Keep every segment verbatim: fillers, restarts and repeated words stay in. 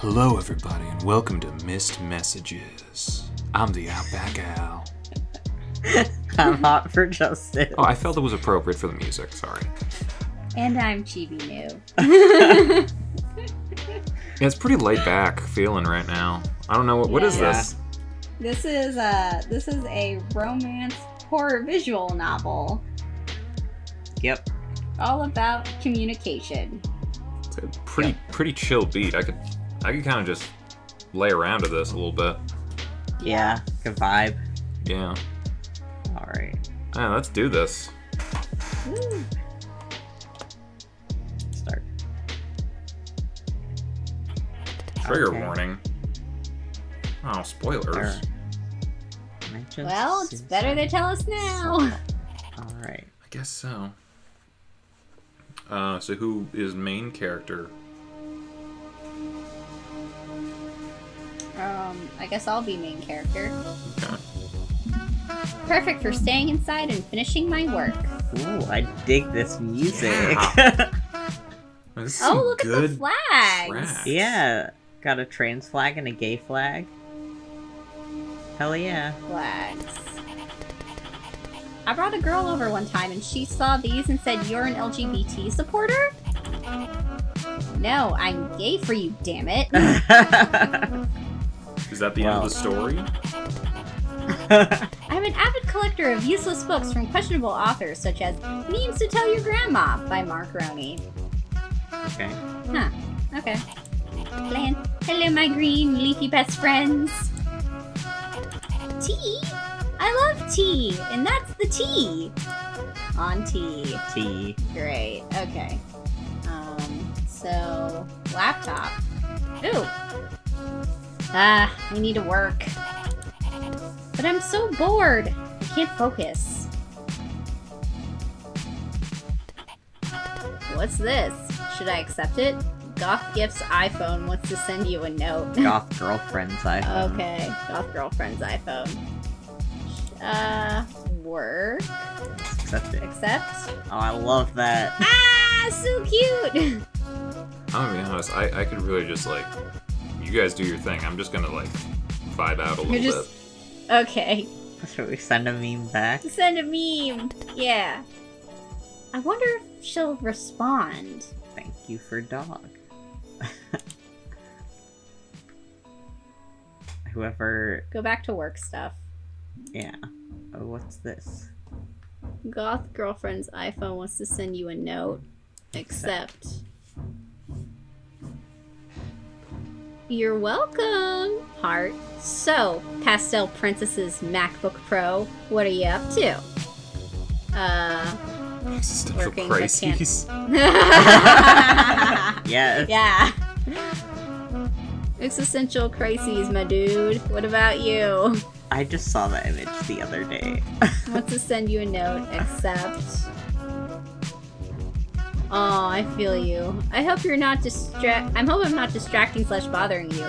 Hello everybody and welcome to Missed Messages. I'm the Outback Al. I'm Hot for Justice. Oh, I felt it was appropriate for the music, sorry. And I'm Chibi New. Yeah, it's pretty laid back feeling right now. I don't know, what, what yeah. is this? This is, a, this is a romance horror visual novel. Yep. All about communication. It's a pretty, yep. pretty chill beat. I could... I can kind of just lay around to this a little bit. Yeah, good vibe. Yeah. All right. Yeah, let's do this. Woo. Start. Trigger okay. warning. Oh, spoilers. Well, it's better they tell us now. All right. I guess so. Uh, so who is main character? Um, I guess I'll be main character. Okay. Perfect for staying inside and finishing my work. Ooh, I dig this music. Yeah. Well, this oh, look at the flags! Tracks. Yeah, got a trans flag and a gay flag. Hell yeah. Flags. I brought a girl over one time and she saw these and said, "You're an L G B T supporter?" No, I'm gay for you, damn it. Is that the wow. end of the story? I'm an avid collector of useless books from questionable authors, such as Memes to Tell Your Grandma by Mark Ronny. Okay. Huh. Okay. Plan. Hello, my green, leafy best friends. Tea? I love tea, and that's the tea. On tea. Tea. Great. Okay. Um, so, laptop. Ooh. Ah, I need to work. But I'm so bored. I can't focus. What's this? Should I accept it? Goth Gifts iPhone wants to send you a note. Goth Girlfriend's iPhone. Okay, Goth Girlfriend's iPhone. Uh, work. Accept it. Accept. Oh, I love that. Ah, so cute! I'm gonna be honest, I, I could really just like... You guys do your thing. I'm just gonna like vibe out a little just... bit. Okay. That's what we send a meme back. Send a meme. Yeah. I wonder if she'll respond. Thank you for dog. Whoever. Go back to work stuff. Yeah. Oh, what's this? Goth Girlfriend's iPhone wants to send you a note. Except. Except... You're welcome, heart. So, Pastel Princess's MacBook Pro, what are you up to? Uh, existential crises. Yes. Yeah. Existential crises, my dude. What about you? I just saw that image the other day. Wants to send you a note, except. Oh, I feel you. I hope you're not distract- I hope I'm not distracting slash bothering you.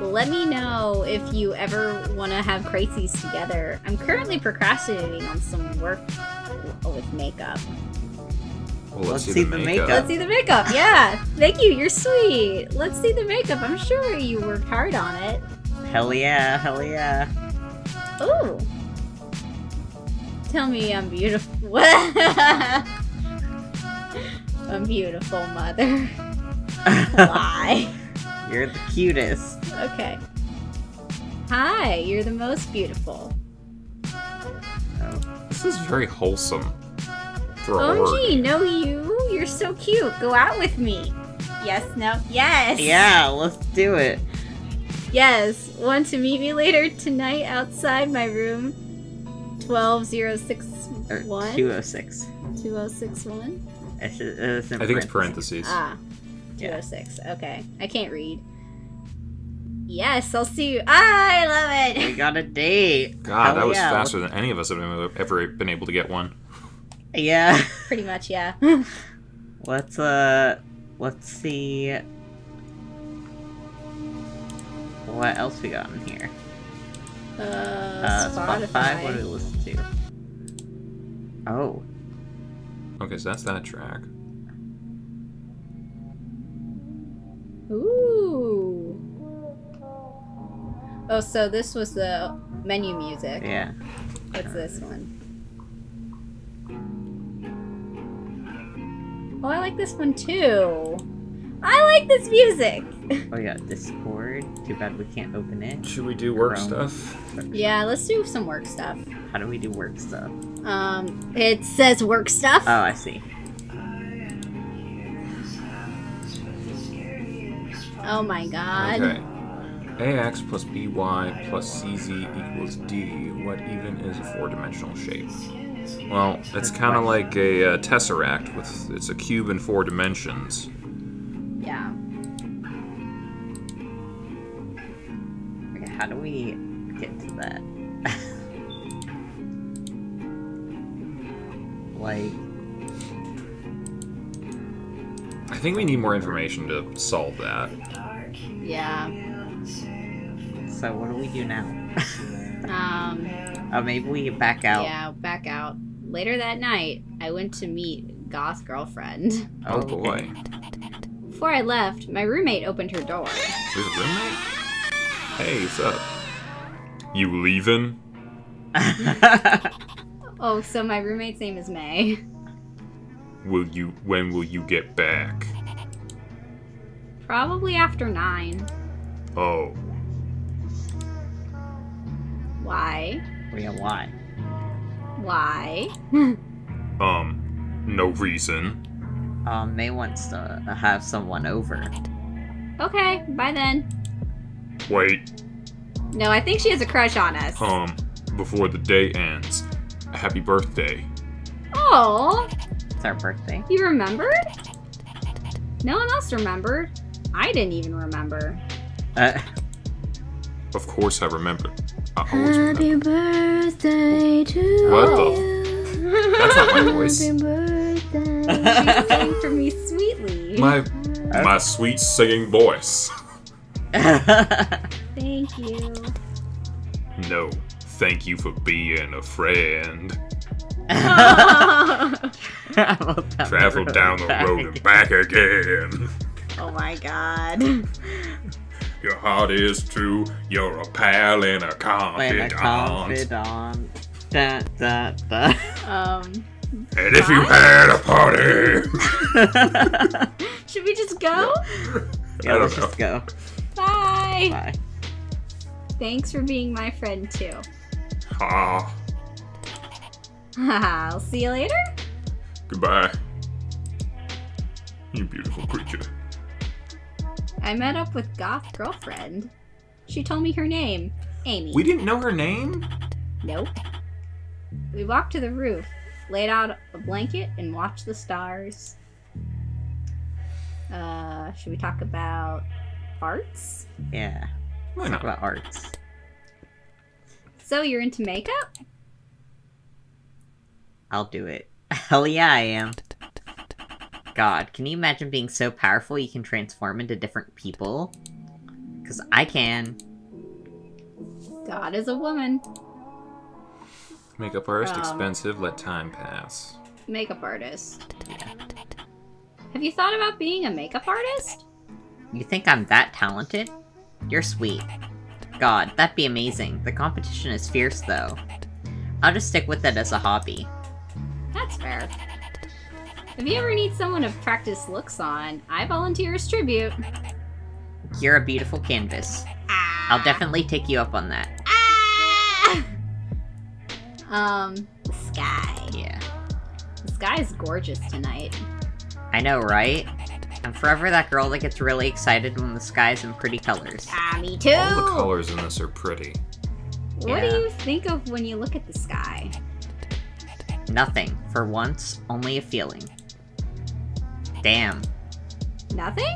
Let me know if you ever want to have crises together. I'm currently procrastinating on some work with makeup. Well, let's, let's see, see the, the makeup. makeup. Let's see the makeup, yeah! Thank you, you're sweet! Let's see the makeup, I'm sure you worked hard on it. Hell yeah, hell yeah. Ooh! Tell me I'm beautiful. What? I'm beautiful, mother. Why? You're the cutest. Okay. Hi, you're the most beautiful. Oh. This is very wholesome. O M G, no you. You're so cute. Go out with me. Yes, no, yes. Yeah, let's do it. Yes. Want to meet me later tonight outside my room? twelve oh six one? two oh six. two oh six one? It's, it's I think it's parentheses. Ah, two oh six. Yeah. Okay. I can't read. Yes, I'll see you. Ah, I love it! We got a date. God, Hell that yeah. was faster than any of us have ever been able to get one. Yeah. Pretty much, yeah. Let's, uh, let's see what else we got in here. Uh, uh Spotify. Spotify. What do we listen to? Oh. Okay, so that's that track. Ooh. Oh, so this was the menu music. Yeah. What's this one? Oh, I like this one too. I like this music. Oh yeah, Discord. Too bad we can't open it. Should we do work Chrome. stuff? Yeah, let's do some work stuff. How do we do work stuff? Um, it says work stuff. Oh, I see. Oh my god. Okay. A X plus B Y plus C Z equals D. What even is a four-dimensional shape? Well, it's kind of like a uh, tesseract with it's a cube in four dimensions. Yeah. Okay, how do we get to that? Like, I think we need more information to solve that. Yeah. So what do we do now? um. Oh, maybe we back out. Yeah, back out. Later that night, I went to meet Goth Girlfriend. Oh boy. Before I left, my roommate opened her door. Your roommate? Hey, what's up? You leaving? Oh, so my roommate's name is May. Will you? When will you get back? Probably after nine. Oh. Why? Yeah, why? Why? um, no reason. Um, May wants to have someone over. Okay, bye then. Wait. No, I think she has a crush on us. Um, before the day ends, happy birthday. Oh. It's our birthday. You remembered? No one else remembered. I didn't even remember. Uh. Of course I remembered. Happy birthday to you. What the? That's not my voice. Happy birthday. She sang for me sweetly. My, my sweet singing voice. Thank you. No, thank you for being a friend. Travel down, Travel the, road down the road and back again. Oh my god. Your heart is true. You're a pal and a confidant. And a confidant. Da, da, da. Um, and if you had a party. Should we just go? Yeah, let's know. just go. Bye. Bye. Thanks for being my friend too. Ha. Ah. I'll see you later. Goodbye. You beautiful creature. I met up with Goth Girlfriend. She told me her name, Amy. We didn't know her name? Nope. We walked to the roof, laid out a blanket, and watched the stars. Uh, should we talk about arts? Yeah. Why not? Talk about arts. So you're into makeup? I'll do it. Hell yeah, I am. God, can you imagine being so powerful you can transform into different people? Because I can. God is a woman. Makeup artist, um, expensive, let time pass. Makeup artist. Have you thought about being a makeup artist? You think I'm that talented? You're sweet. God, that'd be amazing. The competition is fierce, though. I'll just stick with it as a hobby. That's fair. If you ever need someone to practice looks on, I volunteer as tribute. You're a beautiful canvas. Ah. I'll definitely take you up on that. Ah. Um, the sky. Yeah. The sky is gorgeous tonight. I know, right? I'm forever that girl that gets really excited when the sky's in pretty colors. Ah, me too! All the colors in this are pretty. What yeah. do you think of when you look at the sky? Nothing. For once, only a feeling. Damn. Nothing?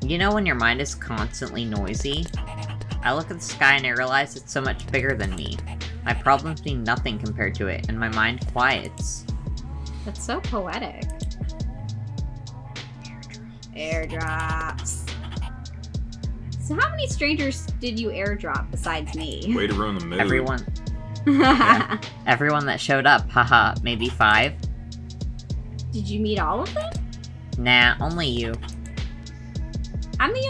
You know when your mind is constantly noisy? I look at the sky and I realize it's so much bigger than me. My problems mean nothing compared to it, and my mind quiets. That's so poetic. Airdrops. So how many strangers did you airdrop besides me? Way to ruin the mood. Everyone. Yeah. Everyone that showed up, haha, maybe five. Did you meet all of them? Nah, only you. I'm the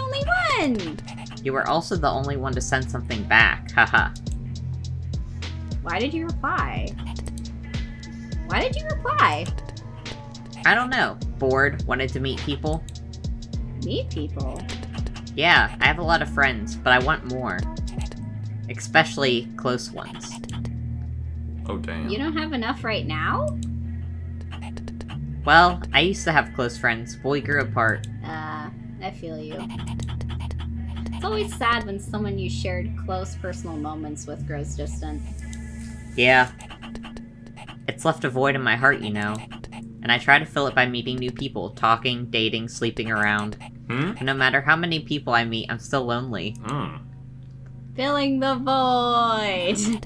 only one! You were also the only one to send something back, haha. Why did you reply? Why did you reply? I don't know. Bored, wanted to meet people. Meet people? Yeah, I have a lot of friends, but I want more. Especially close ones. Oh, damn. You don't have enough right now? Well, I used to have close friends, but we grew apart. Uh, I feel you. It's always sad when someone you shared close personal moments with grows distant. Yeah. It's left a void in my heart, you know. And I try to fill it by meeting new people, talking, dating, sleeping around. Hmm? And no matter how many people I meet, I'm still lonely. Mm. Filling the void!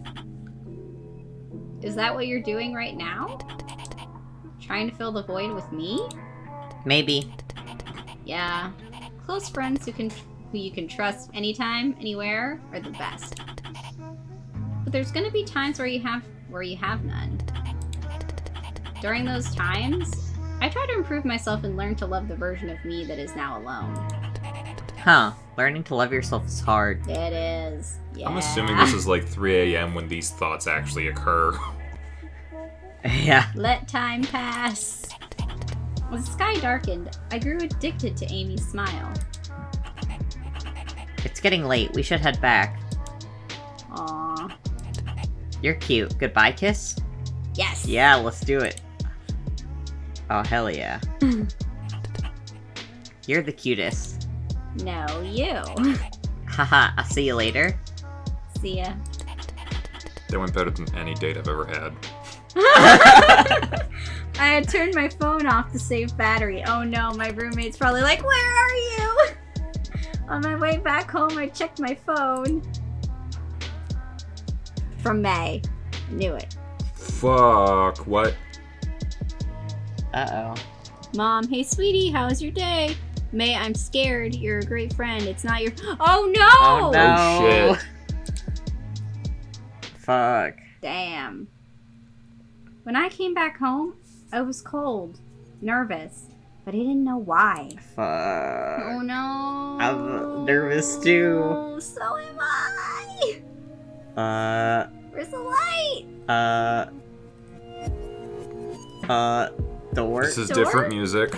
Is that what you're doing right now? Trying to fill the void with me? Maybe. Yeah. Close friends who can who you can trust anytime, anywhere, are the best. But there's gonna be times where you have where you have none. During those times, I try to improve myself and learn to love the version of me that is now alone. Huh. Learning to love yourself is hard. It is. Yeah. I'm assuming this is like three A M when these thoughts actually occur. Yeah. Let time pass. When the sky darkened, I grew addicted to Amy's smile. It's getting late. We should head back. Aww. You're cute. Goodbye kiss? Yes. Yeah, let's do it. Oh, hell yeah. You're the cutest. No, you. Haha, I'll see you later. See ya. That went better than any date I've ever had. I had turned my phone off to save battery. Oh no, my roommate's probably like, where are you? On my way back home, I checked my phone. From May. Knew it. Fuck, what? Uh-oh. Mom, hey sweetie, how was your day? May, I'm scared. You're a great friend. It's not your— Oh no! Oh, no. Oh shit. Fuck. Damn. When I came back home, I was cold, nervous, but I didn't know why. Fuck. Oh no. I'm nervous too. So am I. Uh. Where's the light? Uh. Uh. Door. This is door? Different music.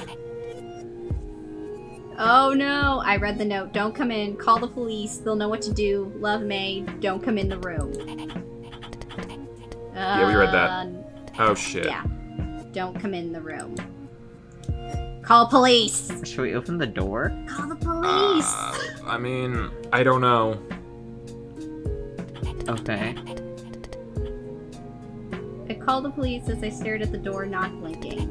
Oh no. I read the note. Don't come in. Call the police. They'll know what to do. Love, May. Don't come in the room. Uh, yeah, we read that. Oh shit. Yeah. Don't come in the room. Call police! Should we open the door? Call the police! Uh, I mean, I don't know. Okay. I called the police as I stared at the door, not blinking.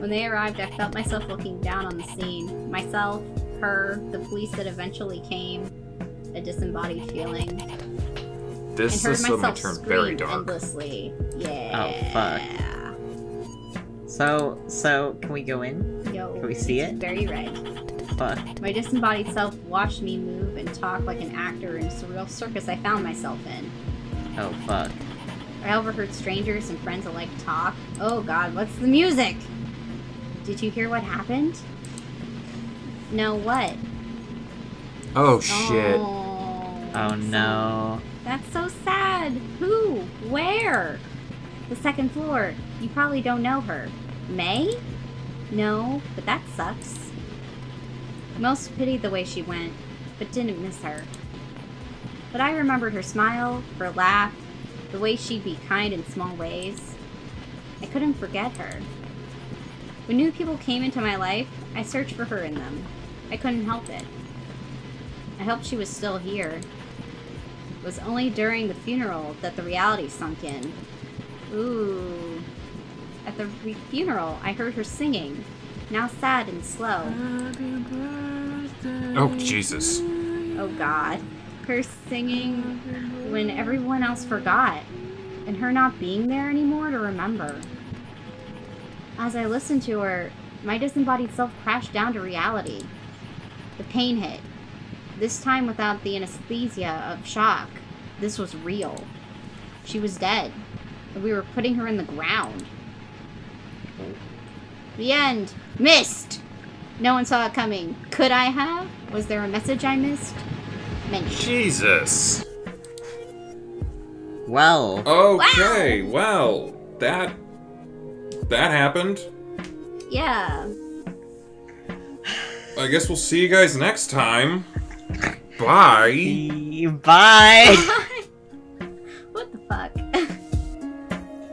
When they arrived, I felt myself looking down on the scene. Myself, her, the police that eventually came. A disembodied feeling. This is something turned very dark. Endlessly. Yeah. Oh fuck. So, so can we go in? No. Can we see it? Very red. Fuck. My disembodied self watched me move and talk like an actor in a surreal circus I found myself in. Oh fuck. I overheard strangers and friends alike talk. Oh god, what's the music? Did you hear what happened? No, what? Oh shit. Oh, oh no. That's so sad. Who? Where? The second floor. You probably don't know her. May? No, but that sucks. Most pitied the way she went, but didn't miss her. But I remembered her smile, her laugh, the way she'd be kind in small ways. I couldn't forget her. When new people came into my life, I searched for her in them. I couldn't help it. I hoped she was still here. It was only during the funeral that the reality sunk in. Ooh. At the re funeral, I heard her singing, now sad and slow. Oh, Jesus. Oh, God. Her singing when everyone else forgot, and her not being there anymore to remember. As I listened to her, my disembodied self crashed down to reality. The pain hit. This time without the anesthesia of shock. This was real. She was dead. And we were putting her in the ground. The end. Missed! No one saw it coming. Could I have? Was there a message I missed? Many. Jesus. Well. Okay, wow. Well, that... that happened. Yeah. I guess we'll see you guys next time. Bye. Bye. What the fuck?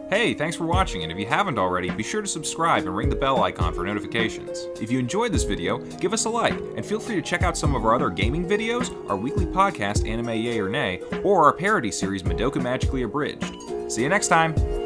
Hey, thanks for watching, and if you haven't already, be sure to subscribe and ring the bell icon for notifications. If you enjoyed this video, give us a like, and feel free to check out some of our other gaming videos, our weekly podcast Anime Yay or Nay, or our parody series Madoka Magically Abridged. See you next time!